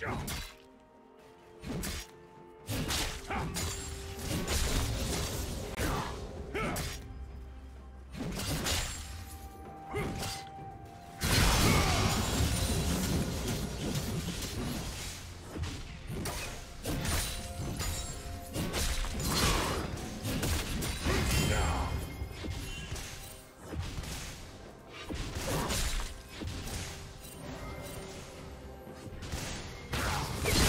Go! Yeah.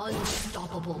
Unstoppable.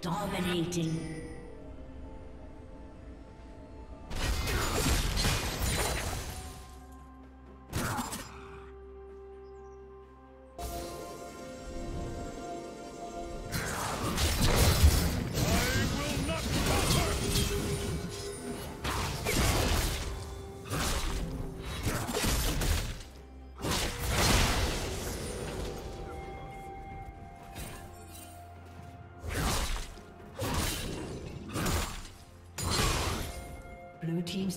Dominating. Blue team's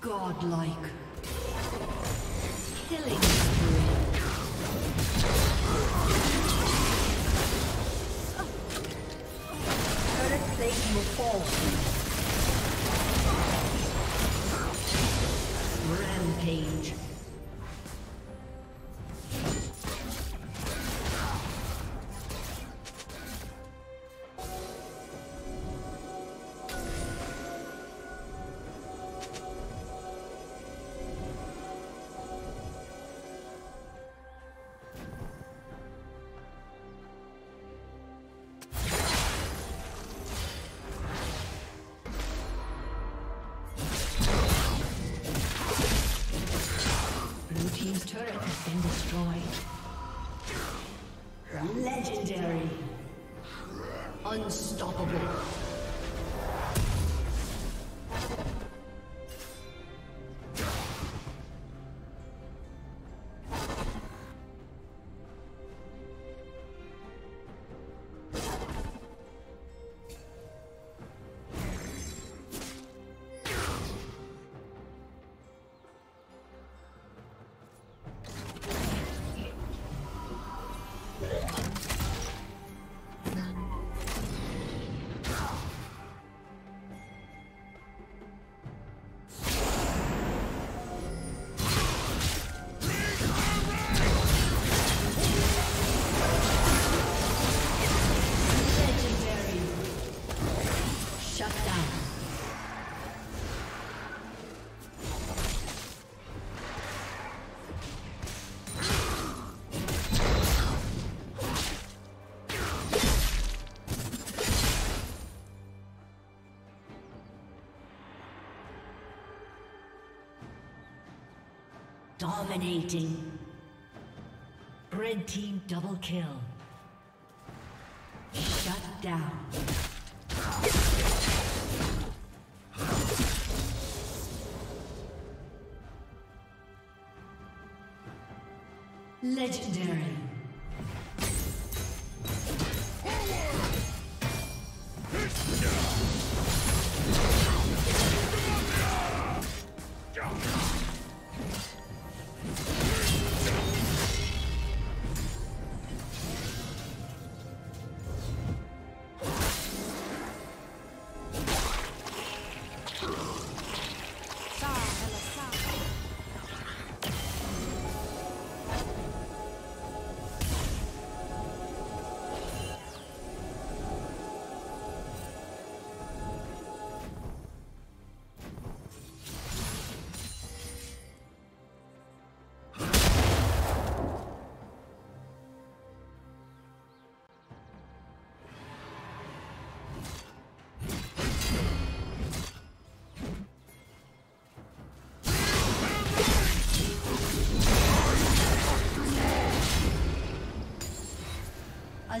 Godlike. Killing spree. Current plate will fall. Rampage. Dominating. Red team double kill. Shut down. Legendary. A